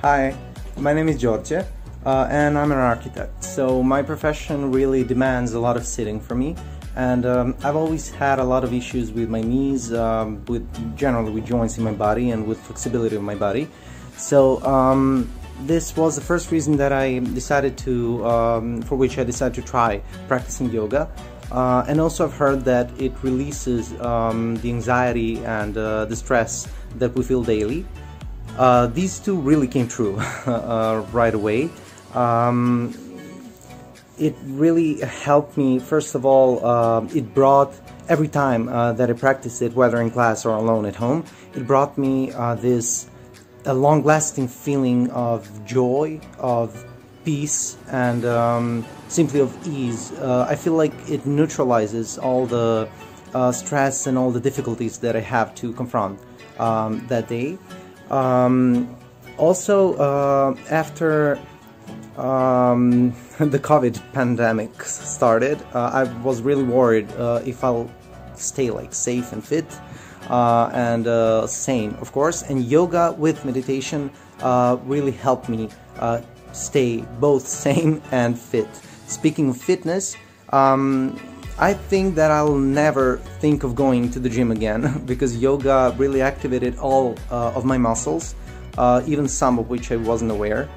Hi, my name is Djordje and I'm an architect, so my profession really demands a lot of sitting for me, and I've always had a lot of issues with my knees, generally with joints in my body and with flexibility of my body. So this was the first reason that I decided to, for which I decided to try practicing yoga. And also I've heard that it releases the anxiety and the stress that we feel daily. These two really came true right away. It really helped me. First of all, it brought, every time that I practiced it, whether in class or alone at home, it brought me a long-lasting feeling of joy, of peace, and simply of ease. I feel like it neutralizes all the stress and all the difficulties that I have to confront that day. Also, after the COVID pandemic started, I was really worried if I'll stay like safe and fit and sane, of course, and yoga with meditation really helped me stay both sane and fit. Speaking of fitness, I think that I'll never think of going to the gym again because yoga really activated all of my muscles, even some of which I wasn't aware.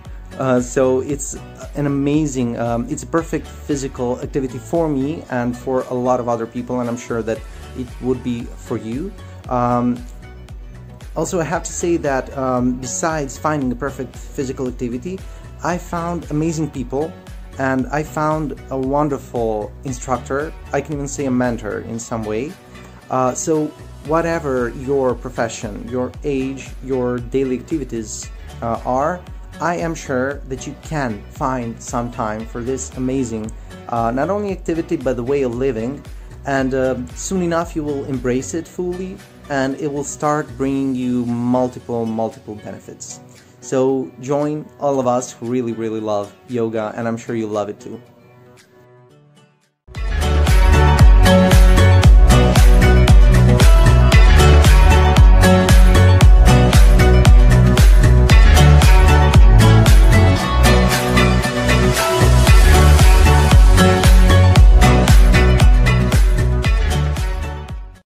So it's an amazing, it's a perfect physical activity for me and for a lot of other people, and I'm sure that it would be for you. Also, I have to say that besides finding the perfect physical activity, I found amazing people and I found a wonderful instructor. I can even say a mentor in some way. So whatever your profession, your age, your daily activities are, I am sure that you can find some time for this amazing, not only activity, but the way of living. And soon enough you will embrace it fully, and it will start bringing you multiple benefits. So join all of us who really love yoga, and I'm sure you love it too.